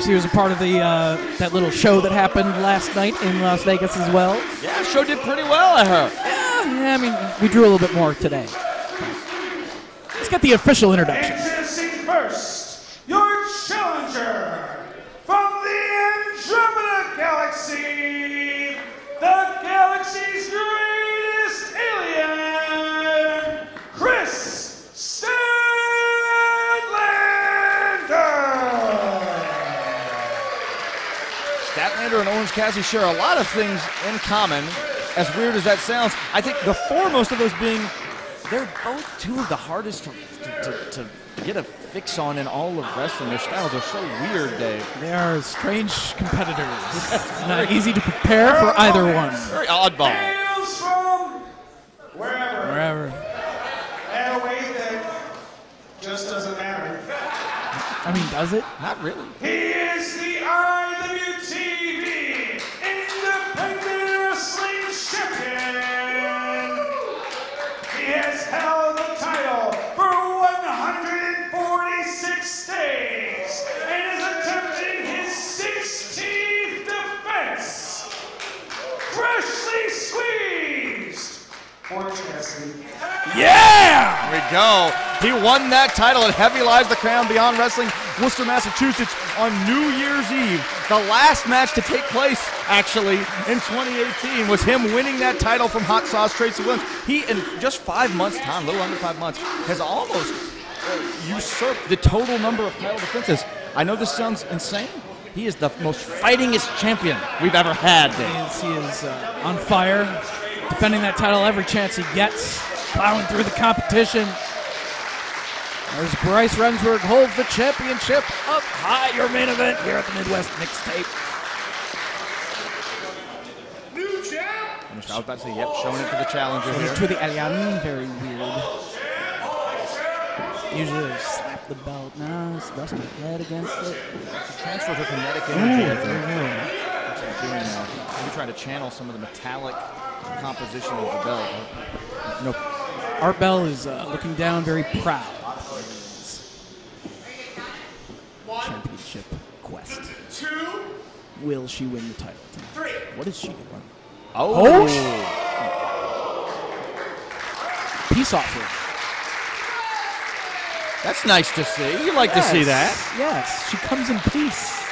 course, he was a part of the that little show that happened last night in Las Vegas as well. Yeah, show did pretty well, I heard. Yeah, I mean, we drew a little bit more today. Let's get the official introduction. Introducing first, your challenger from the Andromeda Galaxy, the galaxy's greatest alien, Kris Statlander. Statlander and Orange Cassidy share a lot of things in common. As weird as that sounds, I think the foremost of those being, they're both two of the hardest to get a fix on in all of wrestling. Their styles are so weird, Dave. They are strange competitors. Not easy to prepare for either one. Very oddball. Hails from wherever. At a way that just doesn't matter. I mean, does it? Not really. He is the IWTV Independent Wrestling Champion. He has held the title for 146 days and is attempting his 16th defense. Freshly Squeezed. Orange Cassidy. Yeah! Here we go. He won that title at Heavy Lives the Crown Beyond Wrestling, Worcester, Massachusetts, on New Year's Eve. The last match to take place, actually, in 2018 was him winning that title from Hot Sauce Tracy Williams. He, in just 5 months' time, a little under 5 months, has almost usurped the total number of title defenses. I know this sounds insane. He is the most fightingest champion we've ever had, Dave. He is on fire, defending that title every chance he gets, plowing through the competition. There's Bryce Remsburg holds the championship up high, your main event here at the Midwest Mixtape. New champ! I was about to say, yep, showing it to the challenger here. To the alien, very weird. Usually they slap the belt. No, it's dust my head against it. It's a transfer of kinetic energy, I think. That's what I'm doing now. I'm trying to channel some of the metallic composition of the belt. Nope. Art Bell is looking down, very proud. Championship quest. Two. Will she win the title tonight? Three. What is she doing? Oh. Peace offering. That's nice to see. You like to see that. Yes. She comes in peace.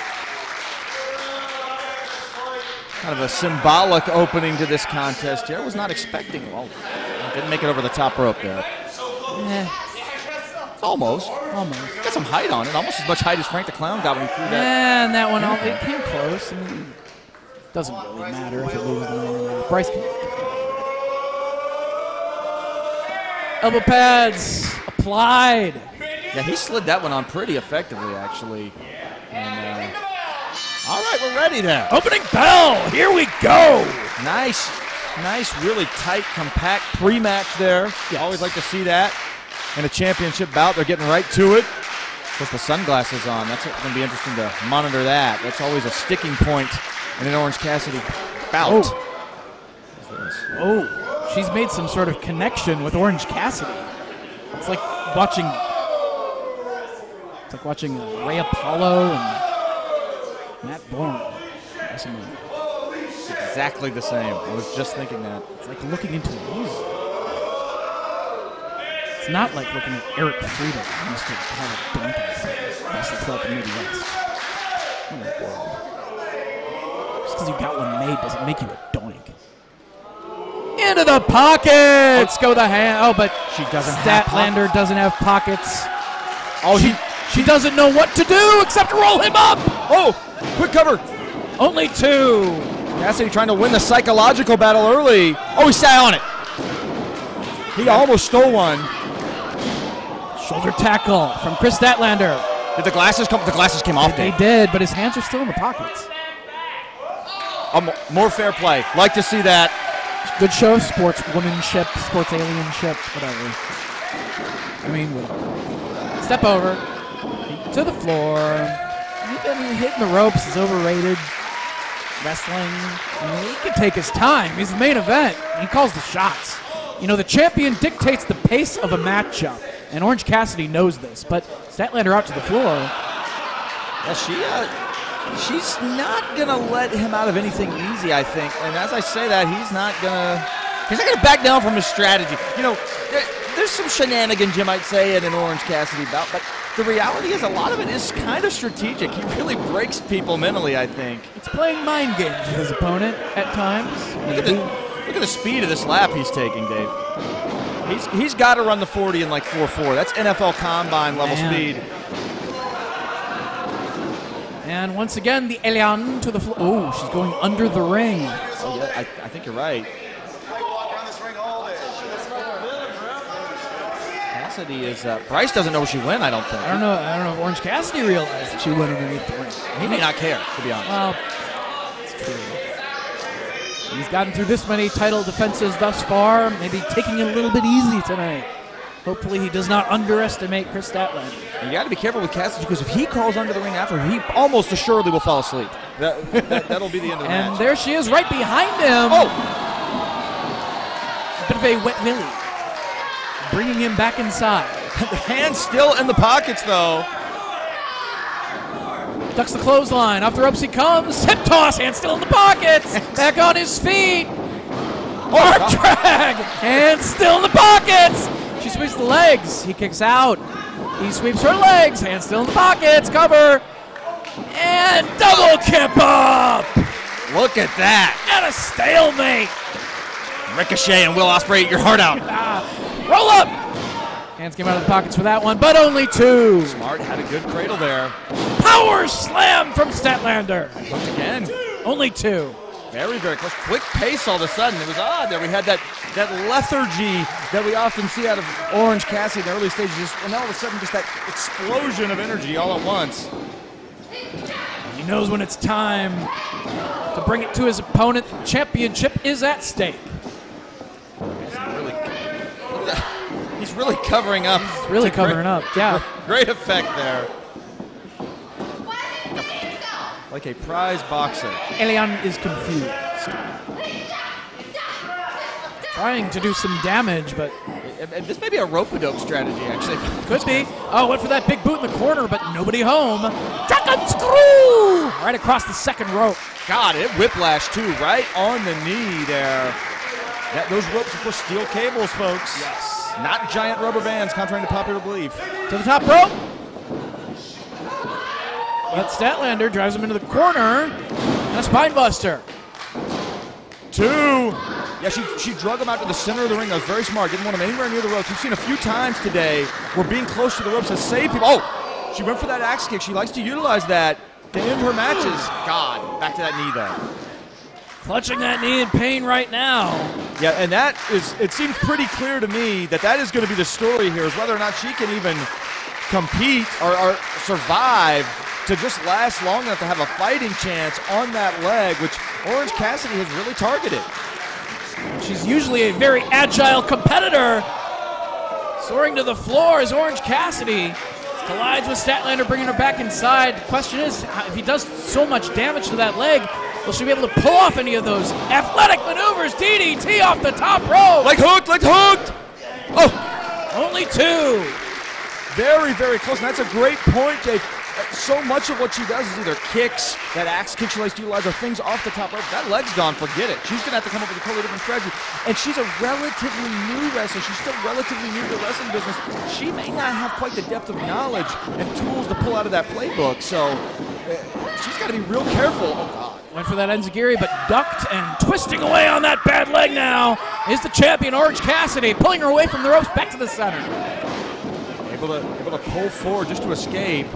Kind of a symbolic opening to this contest here. I was not expecting. Well, didn't make it over the top rope there. Yeah. Almost. Got some height on it. Almost as much height as Frank the Clown got when he threw that. Yeah, and that one, it came close. I mean, doesn't really matter if it loses the one. Bryce can. Elbow pads applied. Yeah, he slid that one on pretty effectively, actually. And, all right, we're ready then. Opening bell. Here we go. Nice, really tight, compact pre-match there. Yes. Always like to see that. In a championship bout, they're getting right to it. Put the sunglasses on. That's going to be interesting to monitor that. That's always a sticking point in an Orange Cassidy bout. Oh, she's made some sort of connection with Orange Cassidy. It's like watching Ray Apollo and Matt Bourne. It's exactly the same. I was just thinking that. It's like looking into music. It's not like looking at Eric Friedel, Mr. Tyler Duncan. That's the club in the Midwest. Just because you got one made doesn't make you a doink. Into the pockets! Go the hand. Oh, but she doesn't. Statlander doesn't have pockets. Oh, she doesn't know what to do except to roll him up. Oh, quick cover. Only two. Cassidy trying to win the psychological battle early. Oh, he sat on it. He almost stole one. Shoulder tackle from Kris Statlander. Did the glasses come? The glasses came off. They did, but his hands are still in the pockets. More fair play. Like to see that. Good show, sportswomanship, sports alienship, whatever. I mean, whatever. Step over to the floor. Hitting the ropes is overrated. Wrestling. I mean, he can take his time. He's the main event. He calls the shots. You know, the champion dictates the pace of a matchup. And Orange Cassidy knows this, but Statlander out to the floor. Yeah, she She's not going to let him out of anything easy, I think. And as I say that, he's not going to back down from his strategy. You know, there's some shenanigans, you might say, in an Orange Cassidy bout, but the reality is a lot of it is kind of strategic. He really breaks people mentally, I think. It's playing mind games with his opponent at times. Look at the speed of this lap he's taking, Dave. He's got to run the 40 in like 4.4. That's NFL Combine level speed. And once again, the Elian to the floor. Oh, she's going under the ring. Oh, yeah, I think you're right. Cassidy is, Bryce doesn't know she went, I don't think. I don't know if Orange Cassidy realized that she went underneath the ring. He may not care, to be honest. Well, it's true. He's gotten through this many title defenses thus far, maybe taking it a little bit easy tonight. Hopefully he does not underestimate Kris Statlander. You got to be careful with Cassidy, because if he crawls under the ring after, he almost assuredly will fall asleep. That'll be the end of the match. And there she is right behind him. Oh! Bit of a wet willy. Bringing him back inside. The hand's still in the pockets, though. Ducks the clothesline. Off the ropes he comes. Hip toss. Hand still in the pockets. Back on his feet. Arm drag. Hand still in the pockets. She sweeps the legs. He kicks out. He sweeps her legs. Hand still in the pockets. Cover. And double kip up. Look at that. And a stalemate. Ricochet and Will Ospreay, your heart out. Roll up. Hands came out of the pockets for that one, but only two. Smart had a good cradle there. Power slam from Statlander. Once again. Only two. Very, very close. Quick pace all of a sudden. It was odd that we had that lethargy that we often see out of Orange Cassidy in the early stages. And all of a sudden, just that explosion of energy all at once. He knows when it's time to bring it to his opponent. The championship is at stake. He's really covering up. He's really covering up, yeah. Great effect there. Like a prize boxer. Elian is confused. Trying to do some damage, but... This may be a rope-a-dope strategy, actually. Could be. Oh, went for that big boot in the corner, but nobody home. Dragon screw! Right across the second rope. God, it whiplashed, too. Right on the knee there. Those ropes were steel cables, folks. Yes. Not giant rubber bands, contrary to popular belief. To the top rope. But Statlander drives him into the corner. And a spine buster. Two. Yeah, she drug him out to the center of the ring. That was very smart. Didn't want him anywhere near the ropes. We've seen a few times today where being close to the ropes has saved people. Oh, she went for that axe kick. She likes to utilize that to end her matches. God, back to that knee, though. Clutching that knee in pain right now. Yeah, and that is, it seems pretty clear to me that that is going to be the story here, is whether or not she can even compete or survive to just last long enough to have a fighting chance on that leg, which Orange Cassidy has really targeted. She's usually a very agile competitor. Soaring to the floor is Orange Cassidy. Collides with Statlander, bringing her back inside. The question is, if he does so much damage to that leg, will she be able to pull off any of those athletic maneuvers? DDT off the top rope. Like hooked. Oh, only two. Very, very close. And that's a great point, Jake. So much of what she does is either kicks, that axe kick she likes to utilize, or things off the top rope. That leg's gone, forget it. She's going to have to come up with a totally different strategy. And she's a relatively new wrestler. She's still relatively new to the wrestling business. She may not have quite the depth of knowledge and tools to pull out of that playbook. So she's got to be real careful. Oh, God. Went for that Enzagiri, but ducked, and twisting away on that bad leg now is the champion, Orange Cassidy, pulling her away from the ropes back to the center. Able to pull forward just to escape.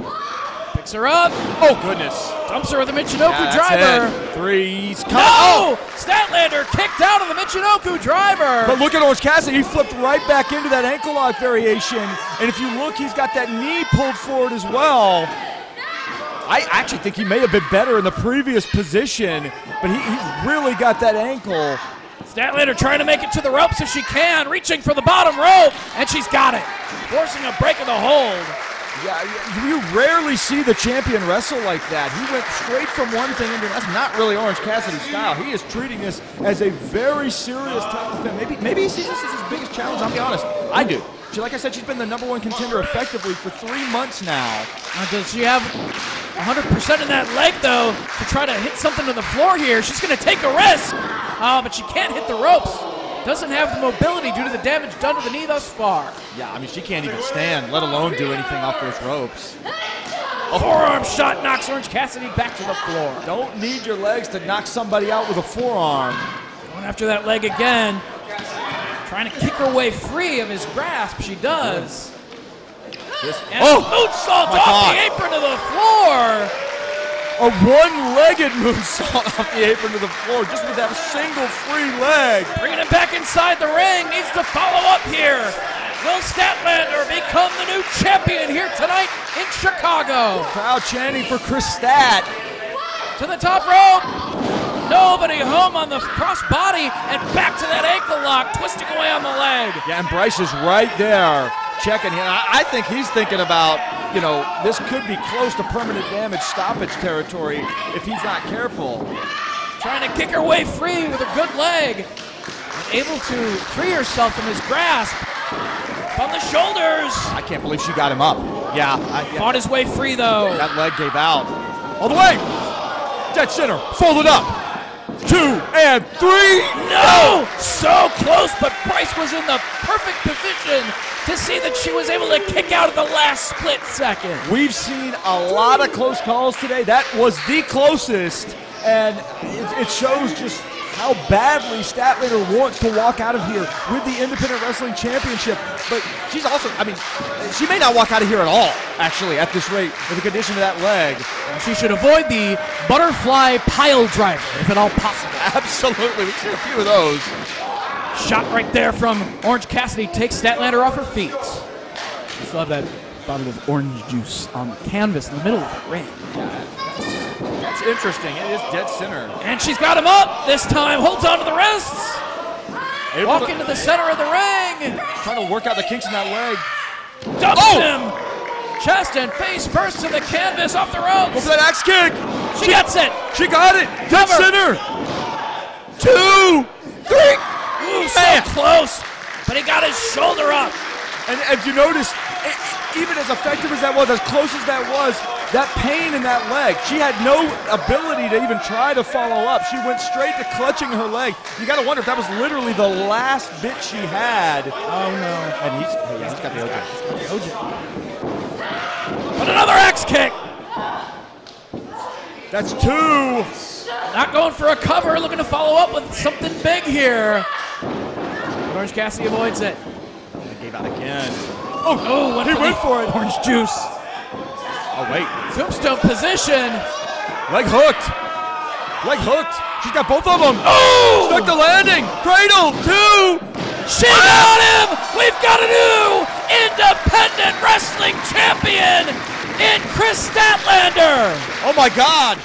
Picks her up. Oh, goodness. Dumps her with the Michinoku driver. Three's coming. No! Oh! Statlander kicked out of the Michinoku driver. But look at Orange Cassidy. He flipped right back into that ankle lock variation. And if you look, he's got that knee pulled forward as well. I actually think he may have been better in the previous position, but he's really got that ankle. Statlander trying to make it to the ropes if she can, reaching for the bottom rope, and she's got it. Forcing a break of the hold. Yeah, you rarely see the champion wrestle like that. He went straight from one thing into that's not really Orange Cassidy's style. He is treating this as a very serious type of thing. Maybe he sees this as his biggest challenge. I'll be honest, I do. She, like I said, she's been the number one contender effectively for 3 months now. Does she have 100% in that leg, though, to try to hit something to the floor here? She's going to take a risk, but she can't hit the ropes. Doesn't have the mobility due to the damage done to the knee thus far. Yeah, I mean, she can't even stand, let alone do anything off those ropes. A forearm shot knocks Orange Cassidy back to the floor. Don't need your legs to knock somebody out with a forearm. Going after that leg again. Trying to kick her way free of his grasp. She does. And moonsault off the apron to the floor. A one-legged moonsault off the apron to the floor, just with that single free leg. Bringing him back inside the ring, needs to follow up here. Will Statlander become the new champion here tonight in Chicago? The crowd chanting for Kris Stat. To the top rope, nobody home on the crossbody, and back to that ankle lock, twisting away on the leg. Yeah, and Bryce is right there. Checking him. I think he's thinking about, you know, this could be close to permanent damage stoppage territory if he's not careful. Trying to kick her way free with a good leg. Able to free herself from his grasp. On the shoulders. I can't believe she got him up. Yeah. Fought his way free, though. That leg gave out. All the way. Dead center. Folded up. 2 and 3. No! So close, but Bryce was in the perfect position to see that she was able to kick out at the last split second. We've seen a lot of close calls today. That was the closest, and it shows just how badly Statlander wants to walk out of here with the Independent Wrestling Championship. But she's also, I mean, she may not walk out of here at all, actually, at this rate, with the condition of that leg. She should avoid the butterfly pile driver, if at all possible. Absolutely, we've seen a few of those. Shot right there from Orange Cassidy takes Statlander off her feet. Just love that bottle of orange juice on the canvas in the middle of the ring. That's interesting. It is dead center. And she's got him up this time. Holds on to the wrists. Walk into the center of the ring. Trying to work out the kinks in that leg. Dumps him. Chest and face first to the canvas off the ropes. Go for that axe kick. She gets it. She got it. Dead center. 2, 3. Ooh, so close. But he got his shoulder up. And if you notice, even as effective as that was, as close as that was, that pain in that leg, she had no ability to even try to follow up. She went straight to clutching her leg. You got to wonder if that was literally the last bit she had. Oh, no. And he's got the OJ. But another axe kick. That's 2. Not going for a cover, looking to follow up with something big here. Orange Cassidy avoids it. It gave out again. Oh, he went for it. Orange juice. Oh, wait. Tombstone position. Leg hooked. Leg hooked. She's got both of them. Oh! Stuck the landing. Cradle. 2. She got him. We've got a new Independent Wrestling Champion in Kris Statlander. Oh, my God.